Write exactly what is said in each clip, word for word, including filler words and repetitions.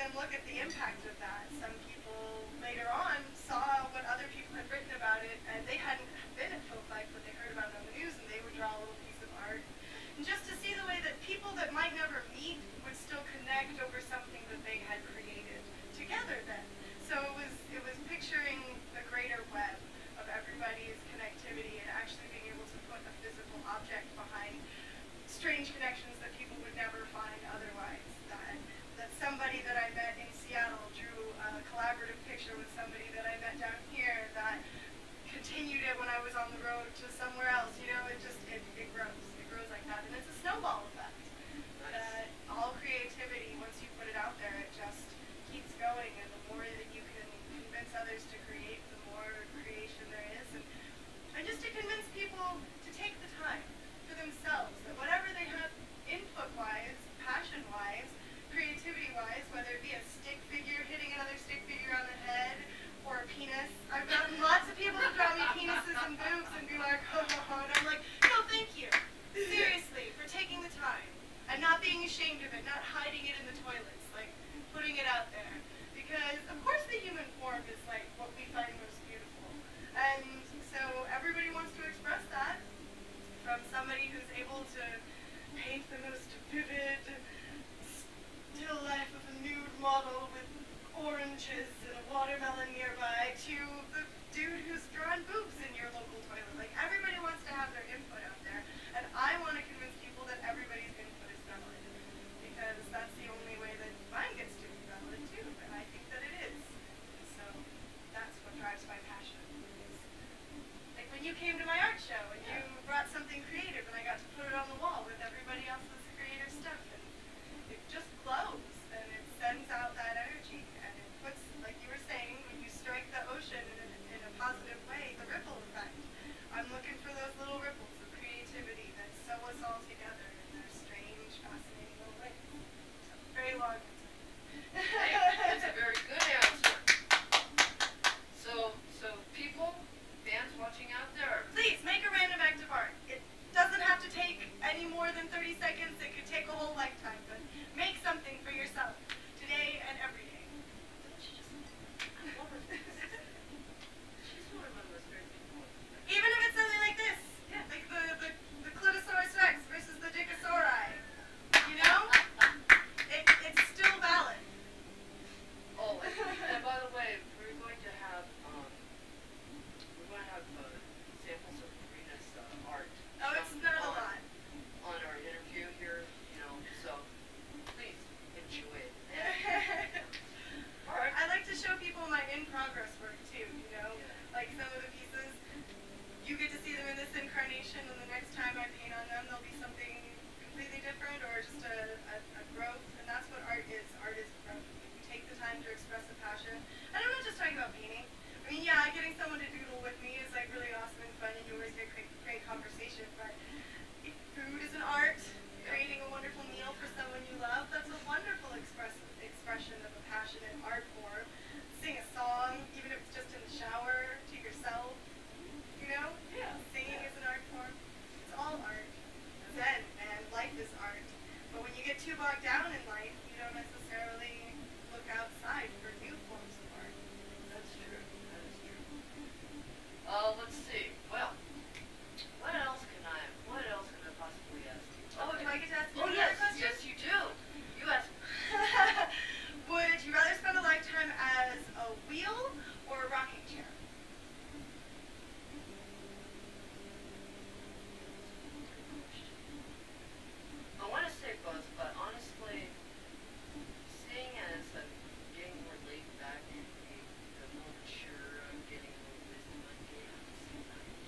then look at the impact of that. Some people later on saw what other people had written about it, and they hadn't been at folk life, but they heard about it on the news, and they would draw a little piece of art. And just to see the way that people that might never meet would still connect over something that they had created together then. So it was, it was picturing the greater web of everybody's connectivity and actually being able to put a physical object behind strange connections that people would never find otherwise. That, that somebody that I met in Seattle drew a collaborative picture with somebody that I met down here that continued it when I was on the road to somewhere else. You know, it just, it, it grows. It grows like that. And it's a snowball effect. Nice. That all creativity, once you put it out there, it just keeps going. And the more that you can convince others to create, the more creation there is. And, and just to convince people to take the time for themselves, that whatever they have input-wise, passion-wise, creativity-wise, whether it be a stick figure hitting another stick figure on the head, or a penis. I've gotten lots of people who draw me penises and boobs and be like, ho ho ho, and I'm like, no, thank you. Seriously, for taking the time, and not being ashamed of it, not hiding it in the toilets, like, putting it out there. Because, of course, the human form is, like, what we find most beautiful. And so everybody wants to express that. From somebody who's able to paint the most vivid still life of a nude model with oranges and a watermelon nearby to the dude who's drawn boobs in your local toilet. Like, everybody wants to have their input out there, and I want to convince people that everybody's input is valid, because that's the only way that mine gets to be valid too, and I think that it is. And so that's what drives my passion. Like when you came to my art show and you brought something creative and I got to put it on the wall with everybody else's creative stuff, and it just glows and it sends out that energy, and it puts, like you were saying, when you strike the ocean in a, in a positive way, the ripple effect. I'm looking for those little ripples of creativity that sew us all together in their strange, fascinating little ways. So, very long answer. That's a very good answer. So, so people, fans watching out there, please make a random act of art. It doesn't have to take any more than thirty seconds. It could take a whole lifetime, but make something for yourself today and every day. I love her. She's one of my most favorite people. Even if it's something like this, yeah. Like the, the, the Clitosaurus Rex versus the Dicosauri, you know? it, it's still valid. Oh, and, and by the way, we're going to have have uh, samples of Karina's uh, art. Oh, it's not on, a lot. On our interview here, you know, so please enjoy it. Art. I like to show people my in-progress work too, you know, yeah. Like some of the pieces, you get to see them in this incarnation, and the next time I paint on them, there'll be something completely different, or just a, a, a growth, and that's what art is. Art is growth. You take the time to express a passion, and I'm not just talking about painting. I mean, yeah, getting someone to doodle with me is like really awesome and fun, and you always get great, great conversation, but food is an art. Yeah. Creating a wonderful meal for someone you love, that's a wonderful express, expression of a passionate art form. Sing a song, even if it's just in the shower, to yourself, you know? Yeah. Singing yeah. is an art form. It's all art. Zen, man, life is art. But when you get too bogged down in life, you don't necessarily look outside for new forms of art. That's true. Uh, let's see. Well, what else can I? What else can I possibly ask you? Oh, do I get to ask you? Oh, yes, yes, you do. You ask. Would you rather spend a lifetime as a wheel or a rocking chair? I want to say both, but honestly, seeing as I'm getting more laid back. Sure, I'm getting a little busy, but yeah, I'm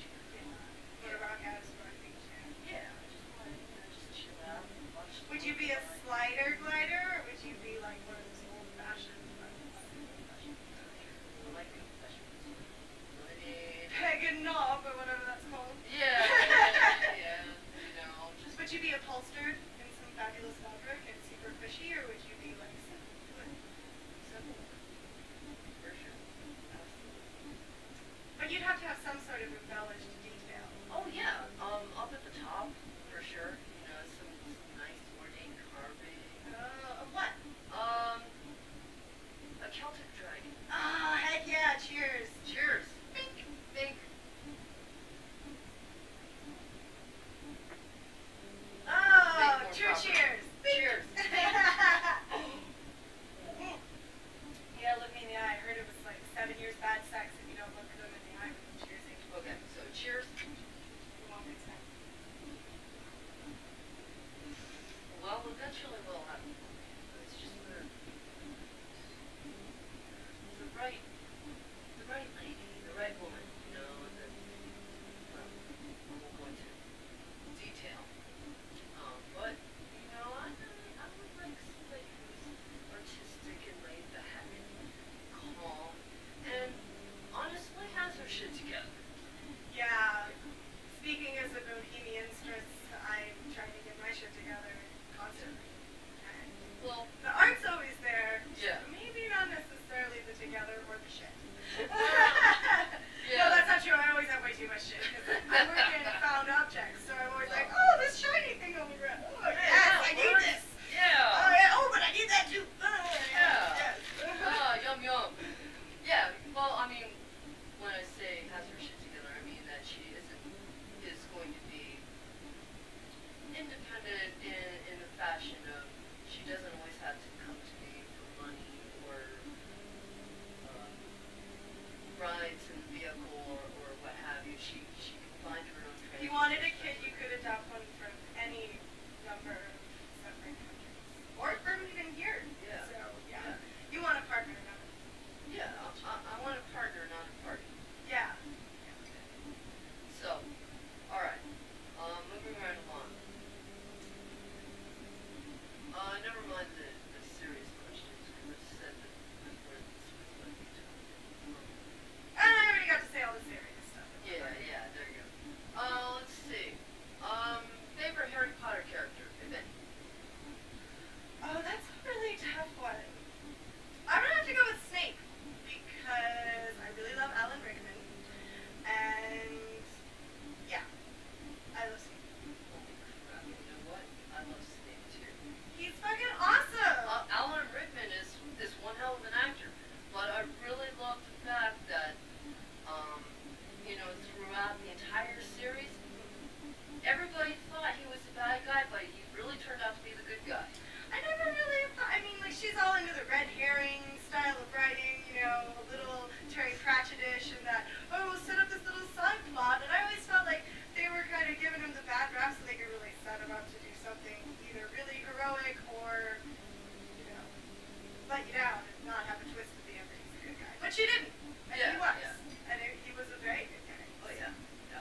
And she didn't. And yeah, he was. Yeah. And he was a very good guy. Oh, yeah. Yeah.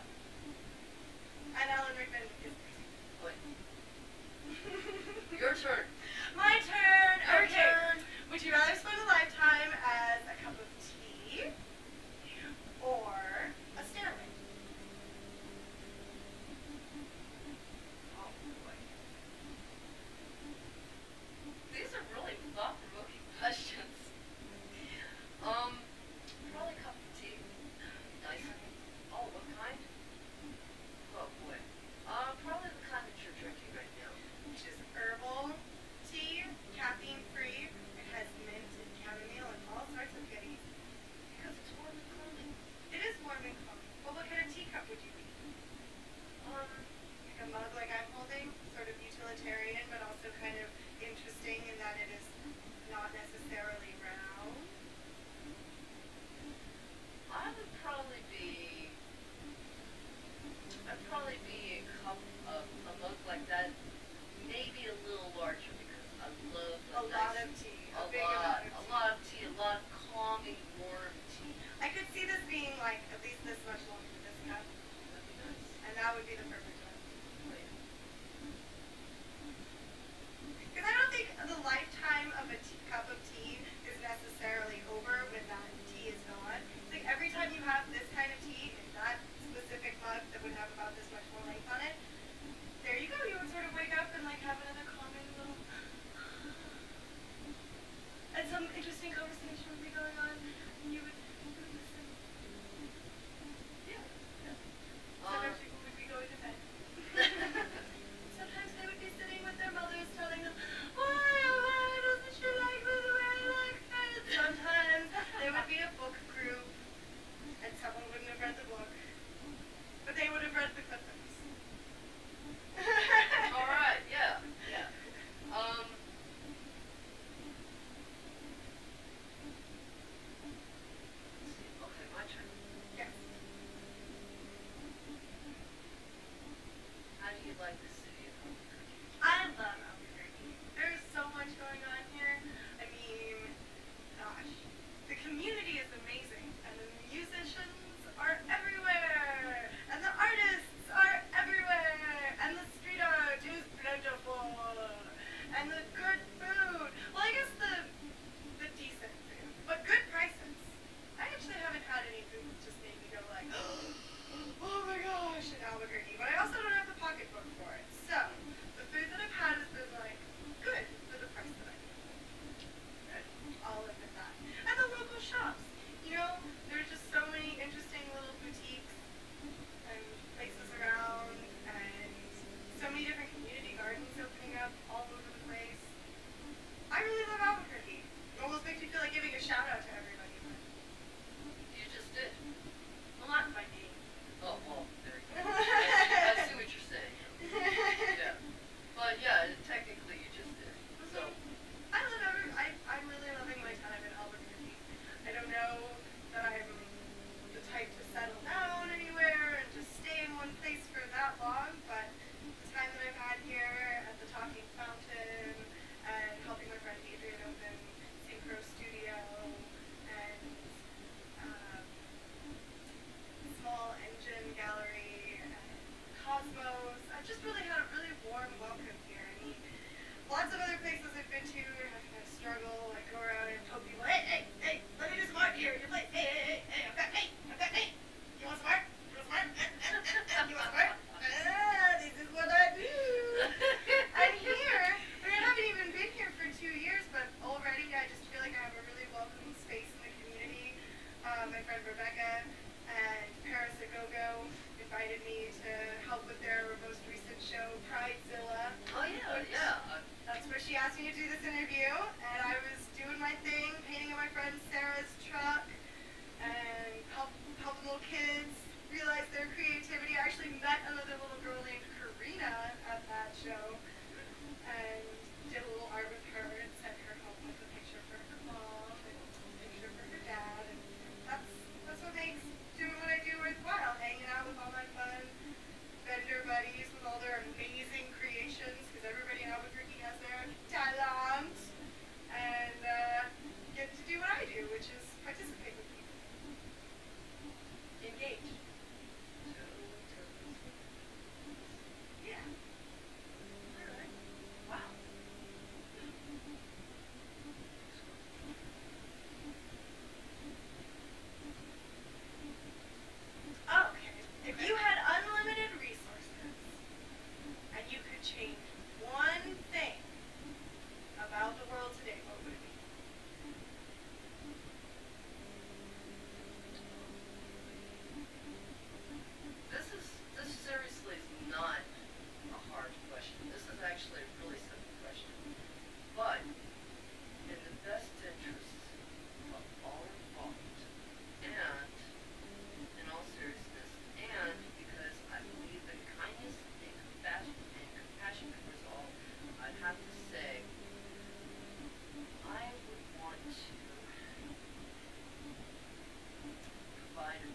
And Alan Rickman is crazy. Oh, yeah. Your turn. My turn. Your okay. turn. Would you rather spend a lifetime as a cup of tea or a stairway? Oh, boy. These are really thought-provoking questions. Um, probably a cup of tea. Nice. Oh, what kind? Oh, boy. Uh, probably the kind that you're drinking right now. Which is herbal tea, caffeine-free. It has mint and chamomile and all sorts of goodies. Because it's warm and cozy. It is warm and cozy. Well, what kind of teacup would you be? Um, like a mug like I'm holding? Sort of utilitarian, but also kind of interesting in that it is not necessarily round. I would probably be, I'd probably be a cup of a mug like that, maybe a little larger because I love a, a nice, lot of tea, a, a big lot, amount of tea. a lot of tea, a lot of calming, warm tea. I could see this being like at least this much longer than this cup, that'd be nice. And that would be the perfect one. Because I don't think the lifetime of a tea, cup of tea is necessarily over when that tea is gone. It's like every time you have this kind of tea in that specific mug that would have about this much more length on it, there you go. You would sort of wake up and like have another calming little and some interesting conversation would be going on, and you would, you would listen. Yeah. yeah. Sometimes um, people would be going to bed. Sometimes they would be sitting with their mothers telling them, why, why doesn't she like me the way I like?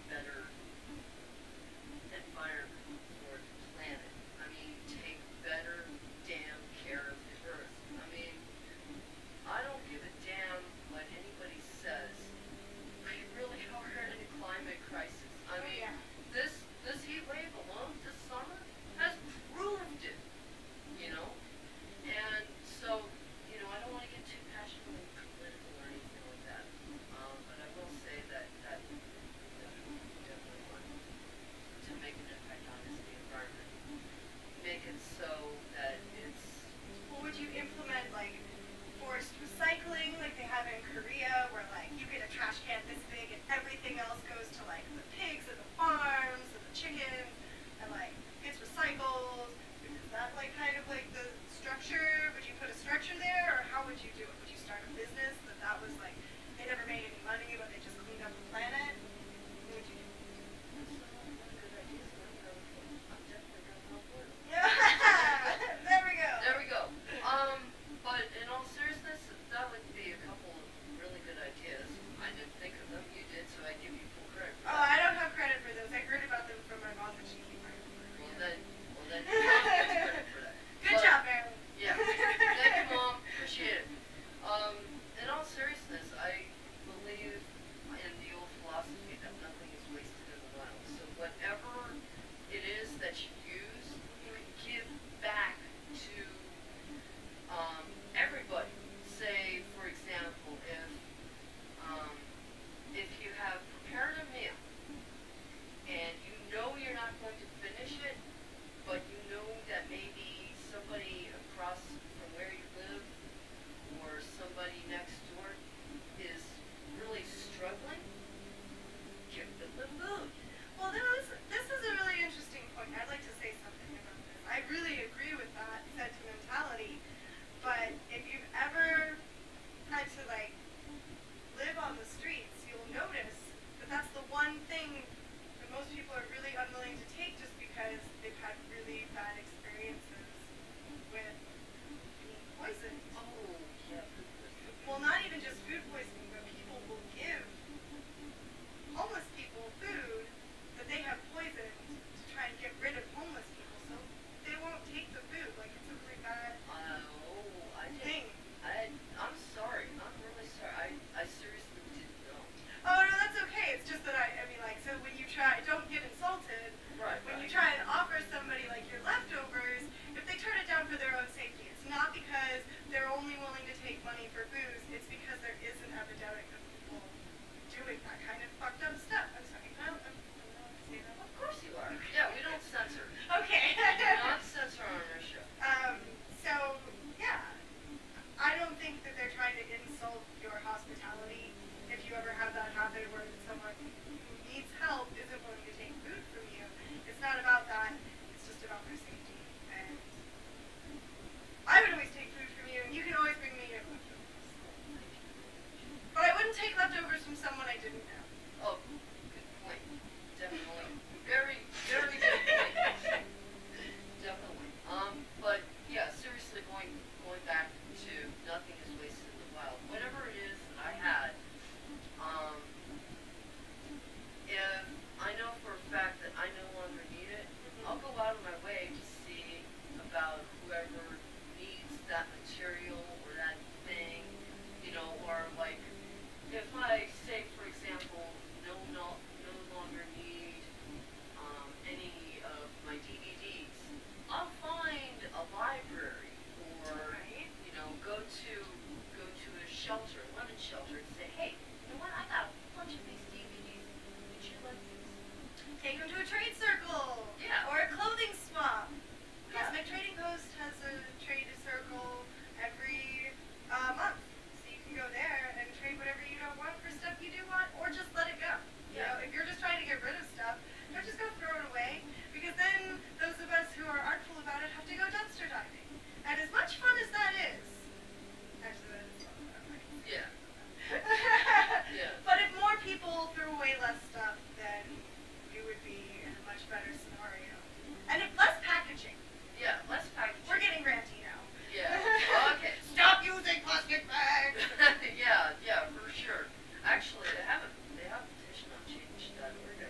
better environment for the planet. I mean, take better damn care of the earth. I mean, I don't give a damn what anybody says. We really are in a climate crisis. I mean, yeah. this, this heat wave alone this summer has ruined it, you know? And so, you know, I don't want to get too passionate and political or anything like that. Um, but I will say that that we definitely want to make an impact on is the environment. Make it so that it's... Well, would you implement, like, forced recycling like they have in Korea, where, like, you get a trash can this big and everything else goes to, like, the pigs and the farms and the chickens and, like, gets recycled? Is that, like, kind of, like, the... structure? Would you put a structure there, or how would you do it? Would you start a business that that was like, they never made any money, but they just cleaned up the planet? What would you do? I'm definitely going to help with it. Yeah! There we go! There we go. Um, but in all seriousness, that would be a couple of really good ideas. I didn't think of them, you did, so I give you full credit for that. Oh, I don't have credit for those. I heard about them from my mom that she came right over. Well then, well then, you don't get credit for that. Good but, job, Aaron. Yeah. Thank you, Mom. Appreciate it. Um, in all seriousness, I believe in the old philosophy that nothing is wasted in the wild. So whatever it is that you use, you can give back to um, everybody. Say, for example, if um, if you have prepared a meal and you know you're not going to finish it, but you know that maybe somebody across from where you live or somebody next door is really struggling, give them the food. Well, this is, this is a really interesting point. I'd like to say something about this. I really agree with that sentimentality, but if you've ever had to, like, live on the streets, you'll notice that that's the one thing that most people are really unwilling to take just because they've had really bad experiences with being poisoned. Oh, yeah. Well, not even just food poisoning, but people will give homeless people food that they have poisoned to try and get rid of homeless people, so they won't take the food. Like, it's a really bad oh, I thing. I, I'm sorry. I'm really sorry. I, I seriously didn't know. Oh, no, that's okay. It's just that I, I mean, like, so when you try, don't get insulted. Right. When right. you try and offer somebody, like, your leftovers, they turn it down for their own safety. It's not because they're only willing to take money for booze. It's because there is an epidemic of people doing that kind of fucked up stuff. I'm sorry. I don't, I don't know how to say that. Of course you are. Yeah, we don't censor. Okay. We do not censor on our show. Um, so, yeah. I don't think that they're trying to insult your hospitality. If you ever have that happen where someone who needs help isn't willing to take food from you, it's not about that. It's just about their safety. I would always take food from you, and you can always bring me your leftovers. But I wouldn't take leftovers from someone I didn't know. Oh, good point. Definitely. Very, very good point. Definitely. Um, but, yeah, seriously, going going back to nothing is wasted in the wild. Whatever it is that I had, um, if I know for a fact that I no longer need it, I'll go out of my way to see about whoever that material or that thing, you know, or like, if I say, for example, no, no, no longer need um, any of my D V Ds, I'll find a library or, you know, go to, go to a shelter, a women's shelter, and say, hey, you know what, I got a bunch of these D V Ds, would you like these? Take them to a trade circle! Yeah. Or a clothing swap! Yes, my trading post has a trade circle every uh, month, so you can go there and trade whatever you don't want for stuff you do want, or just let it go. You yeah. know, if you're just trying to get rid of stuff, don't just go throw it away, because then those of us who are artful about it have to go dumpster diving. And as much fun as that is, actually that is fun, right? Yeah. Yeah. But if more people threw away less stuff, then it would be a much better scenario, and if less packaging. Yeah, less packaging. We're getting ranty now. Yeah. Okay. Stop using plastic bags. Yeah, yeah, for sure. Actually, they haven't. They have a petition on change dot org.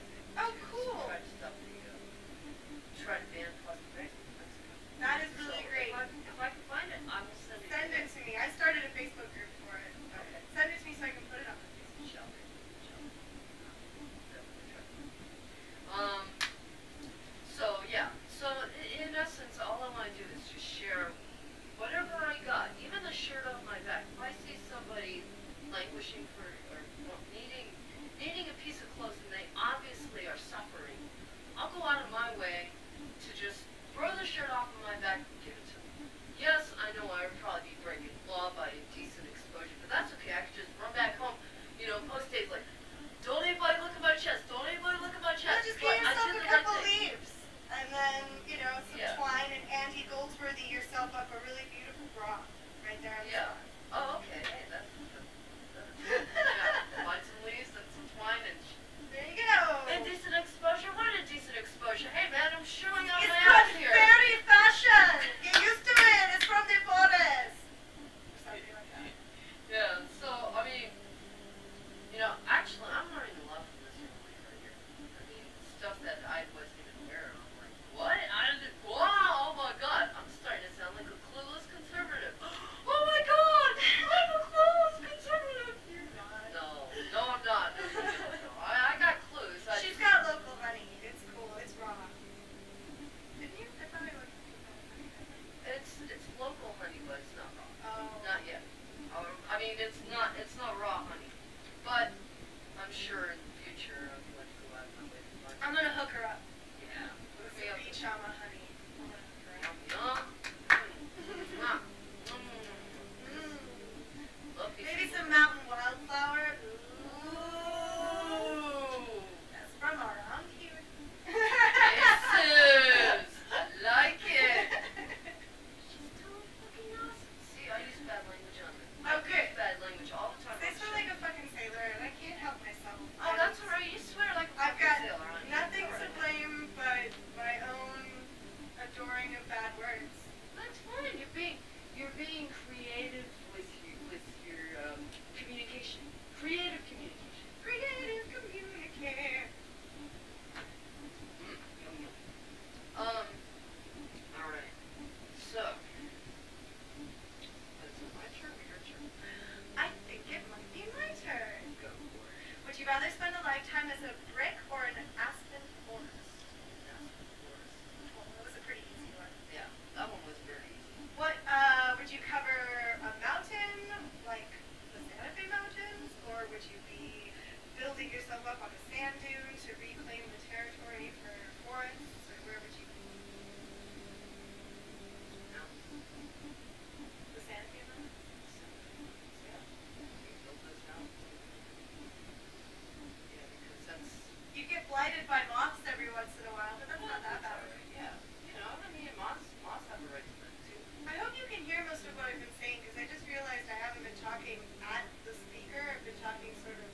get by moths every once in a while, but that's not that bad. Yeah. You know, I mean, moths, moths have a right to them too. I hope you can hear most of what I've been saying, because I just realized I haven't been talking at the speaker. I've been talking sort of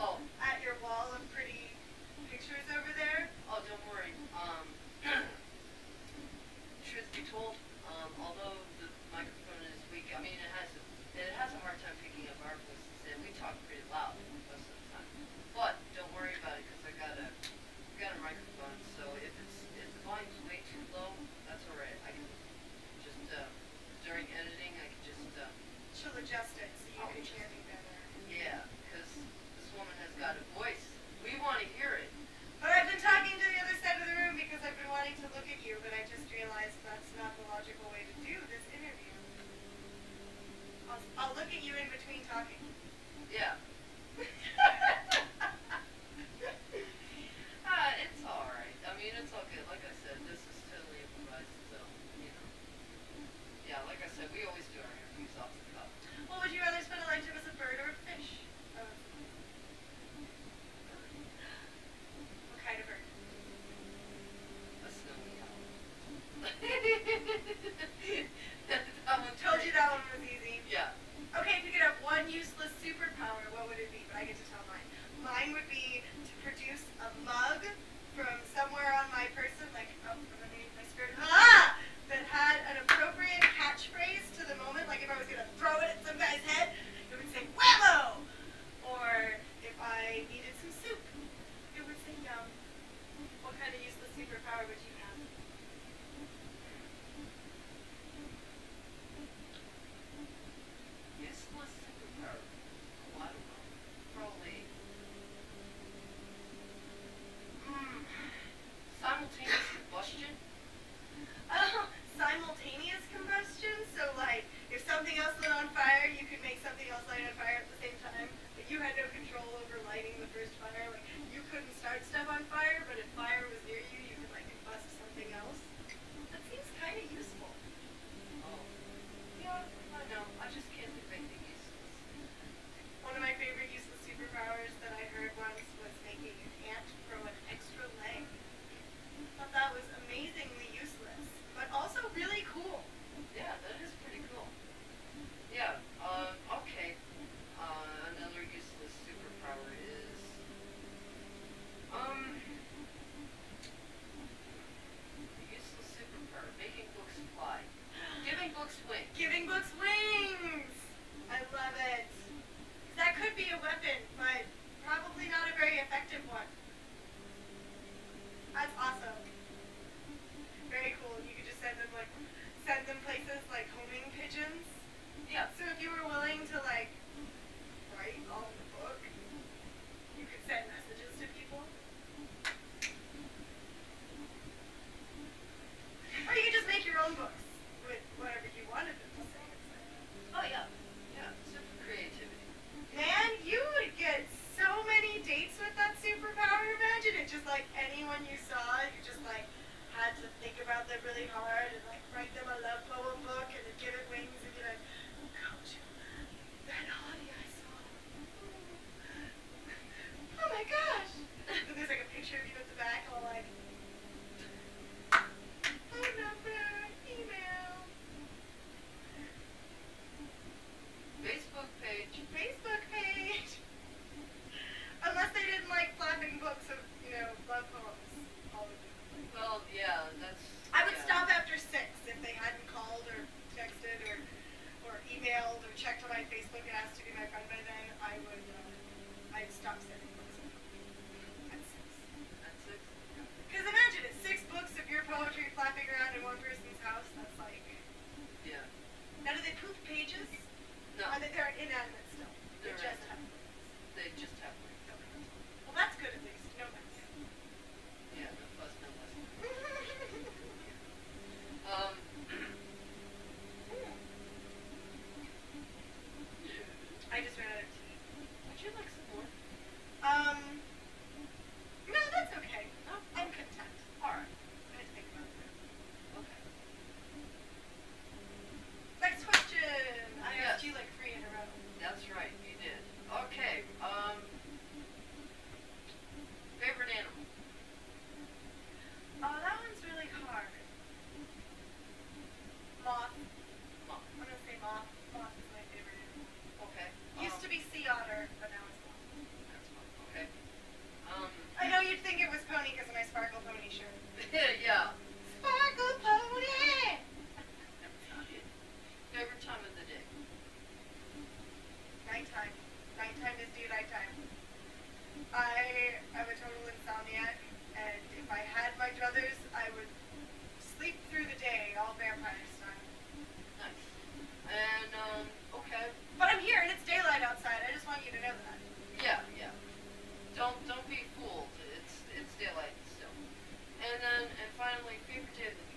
oh. at your wall of pretty pictures over there. Oh, don't worry. Um, truth be told, um, although the microphone is weak, I mean, it has a, it has a hard time picking up our voices, and we talk pretty loud most of the time. But don't worry about it, because I got a, got a microphone, so if it's if the volume's way too low, that's all right. I can just, uh, during editing, I can just... Uh, she'll adjust it so you I'll can just, hear me better. Yeah, because this woman has got a voice. We want to hear it. But I've been talking to the other side of the room because I've been wanting to look at you, but I just realized that's not the logical way to do this interview. I'll, I'll look at you in between talking. Yeah. uh, it's all right. I mean, it's all good. Like I said, this is totally improvised, so, you know. Yeah, like I said, we always do our interviews off the cuff. Well, would you rather spend a lifetime as a bird or a fish? Uh, what kind of bird? A snowy owl. I told you that one was easy. Yeah. Okay, if you could have one useless superpower, what would it be? But I get to tell mine. Mine would be to produce a mug from somewhere on my person, like up from underneath my skirt, ah! that had an appropriate catchphrase to the moment. Like if I was going to throw it at some guy's head, it would say, whammo! Or if I needed some soup, it would say, yum. What kind of useless superpower would you have? Useless superpower. A lot of them. Probably. Mm. Simultaneous combustion. Oh, simultaneous combustion? So like, if something else lit on fire, you could make something else light on fire at the same time, but you had no control over lighting the first fire. Like, you couldn't start stuff on fire, but if fire was near you, you could like combust something else. That seems kind of useful. Oh. Yeah. I know. I just can't do anything useless. One of my favorite useless superpowers that I heard once was making an ant grow an extra leg. I thought that was amazingly useless, but also really cool. Yeah, that is pretty cool. Yeah, um, okay. Uh, another useless superpower is... Um... Useless superpower. Making books fly. Giving books wings. Giving books wings! I love it. That could be a weapon, but probably not a very effective one. That's awesome. Very cool. You could just send them like, send them places like homing pigeons. Yeah. So if you were willing to like, write all in the book, you could send messages to people. Or you could just make your own books. With whatever you wanted them to say. Oh, yeah. Yeah, super creativity. Man, you would get so many dates with that superpower. Imagine it. Just like anyone you saw, you just like had to think about them really hard and like write them a love poem book and then give it wings and be like, oh, gosh, that hottie I saw. Oh, my gosh. And there's like a picture of you at the back all like, phone number, email. Facebook page. Facebook page. Unless they didn't like flapping books of, you know, love poems. All the different things. Well, yeah, that's... I would yeah. stop after six if they hadn't called or texted or or emailed or checked on my Facebook and asked to be my friend by then. I would, uh, I'd stop sending books at six. At six? Because imagine it's six books of your poetry flapping around in one person's house. That's like... Yeah. Now, do they poop pages? No. Or that they're inanimate still? They're they just have wings. They just have wings. Well, that's good at least. No mess. Yeah, no fuss, no less. um. I just ran out of tea. Would you like some more? Um. No, that's okay. No? I'm content. All right. I had to think about that. Okay. Next question. I yes. asked you like three in a row. That's right, you did. Okay, um, I am a total insomniac, and if I had my druthers, I would sleep through the day, all vampire style. Nice. And, um, okay. But I'm here, and it's daylight outside. I just want you to know that. Yeah, yeah. Don't, don't be fooled. It's, it's daylight still. And then, and finally, favorite day of the week.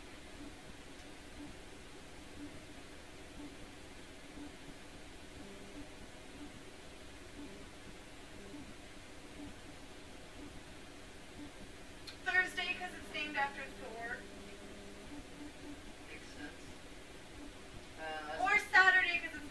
Makes sense. Uh, or Saturday, because it's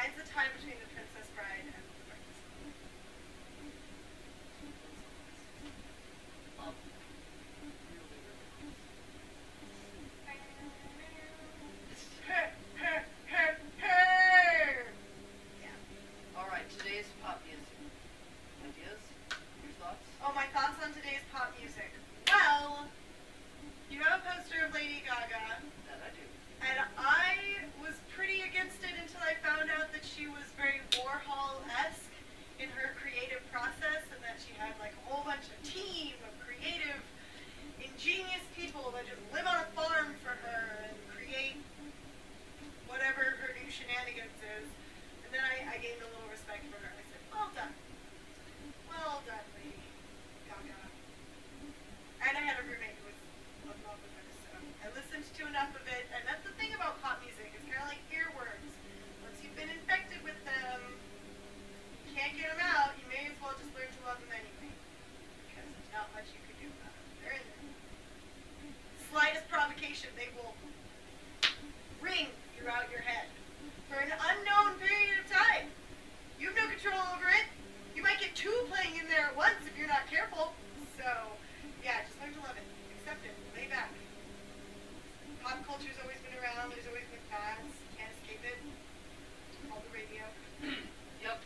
Mine's a tie between The Princess Bride and The Breakfast Club. Her, her, her, her! Yeah. Alright, today's pop music. Ideas? Your thoughts? Oh, my thoughts on today's pop music. Well, you have a poster of Lady Gaga. That I do. And I was pretty against it until I found out that she was very Warhol-esque in her creative process, and that she had like a whole bunch of team of creative, ingenious people that just live on a farm for her and create whatever her new shenanigans is. And then I, I gained a little respect for her. I said, well done. Well done, Lady Gaga. And I had a roommate who was in love with her, so I listened to enough of it. And that's the thing about pop music. It's kind of like earworms. Once you've been infected with them, you can't get them out. You may as well just learn to love them anyway, because there's not much you can do about them. They're in there. Slightest provocation, they will ring throughout your head for an unknown period of time. You have no control over it. You might get two playing in there at once if you're not careful. So, yeah, just learn to love it. Accept it. Lay back. Pop culture's always been around. There's always been fads. Can't escape it. All the radio. Yep.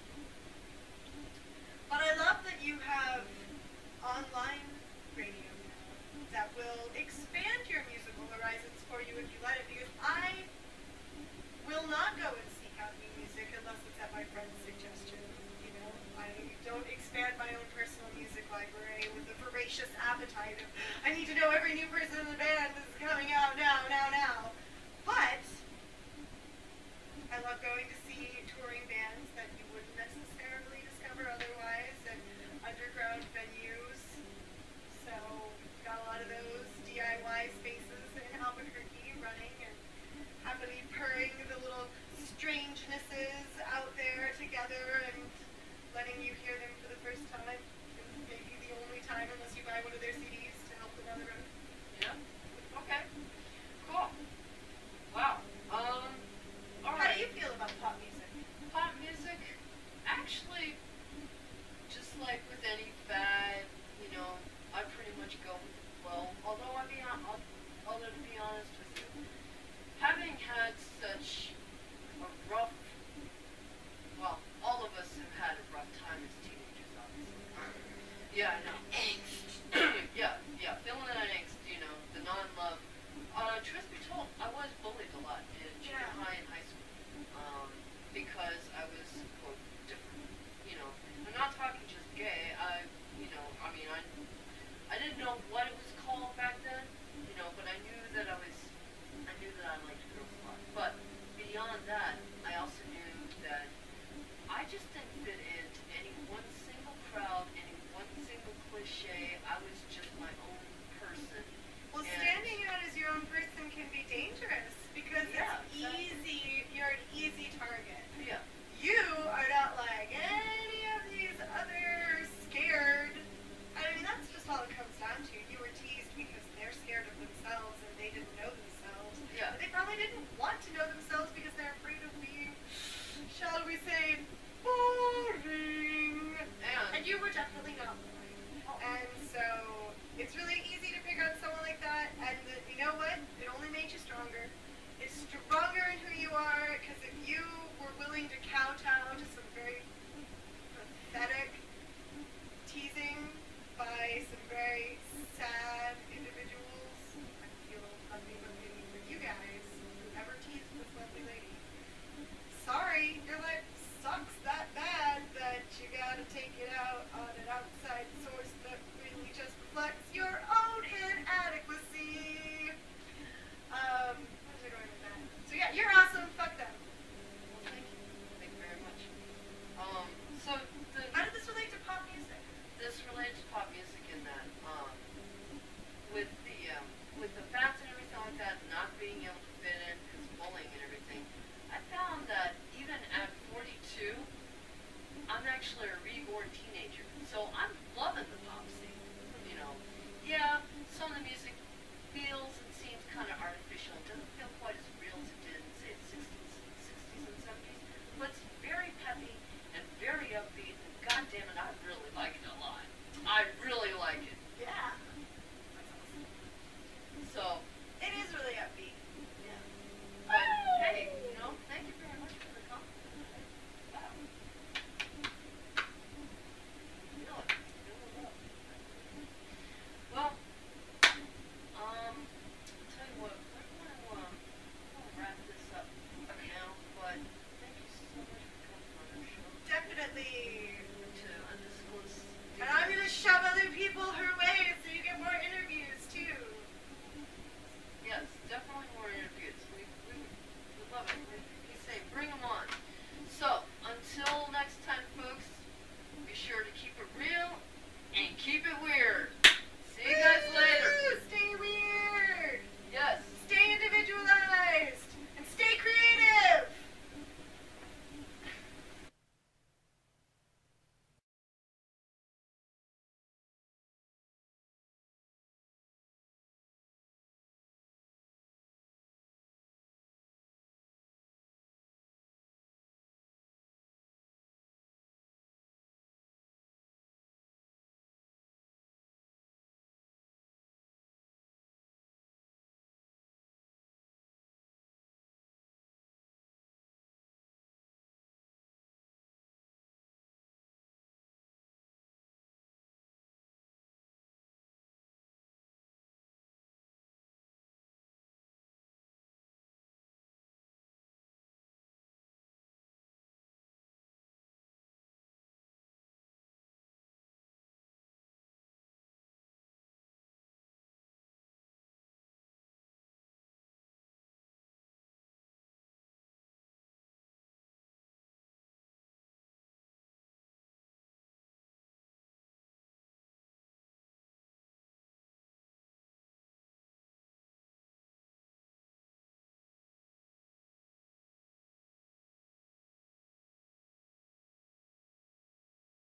But I love that you have online radio now that will expand your musical horizons for you if you let it, because I will not go and seek out new music unless it's at my friend's suggestion. You know, I don't expand my own personal music library with a voracious appetite of, I need to know every new person in the band that's coming out now, now, now. But I love going to see touring bands that you wouldn't necessarily discover otherwise, and underground venues. So we've got a lot of those D I Y spaces in Albuquerque running and happily purring the little strangenesses out there together and letting you hear them for the first time. Maybe the only time, unless you buy one of their C Ds to help them on the road. Yeah. Okay. Cool. Wow. Um. All right. How do you feel about pop music? Pop music, actually, just like with any fad, you know, I pretty much go with the flow. Although I be on, although to be honest with you, having had such a rough, well, all of us have had a rough time as teenagers, obviously. Yeah, I know. Angst. yeah, yeah, feeling that angst, you know, the non-love. Uh, truth be told, I was bullied a lot in junior high and high school, um, because I was, quote, different, you know. I'm not talking just gay, I, you know, I mean, I, I didn't know what it was called back then, you know, but I knew that I was, I knew that I liked girls a lot. But beyond that, I also knew that I just didn't fit into any one single crowd, any one single cliche. I was just my own person. Well, and standing out as your own person can be dangerous, because yeah, it's exactly. easy, you're an easy target. Yeah. You are not like any of these other scared. I mean, that's just all it comes down to. You were teased because they're scared of themselves and they didn't know themselves. Yeah. But they probably didn't want to know themselves because they're afraid of being, shall we say, boring. And, and you were definitely not boring. Oh. And so it's really easy to pick on someone like that. And the, you know what? It only made you stronger. It's stronger in who you are, because if you were willing to kowtow to some very pathetic teasing by some very sad,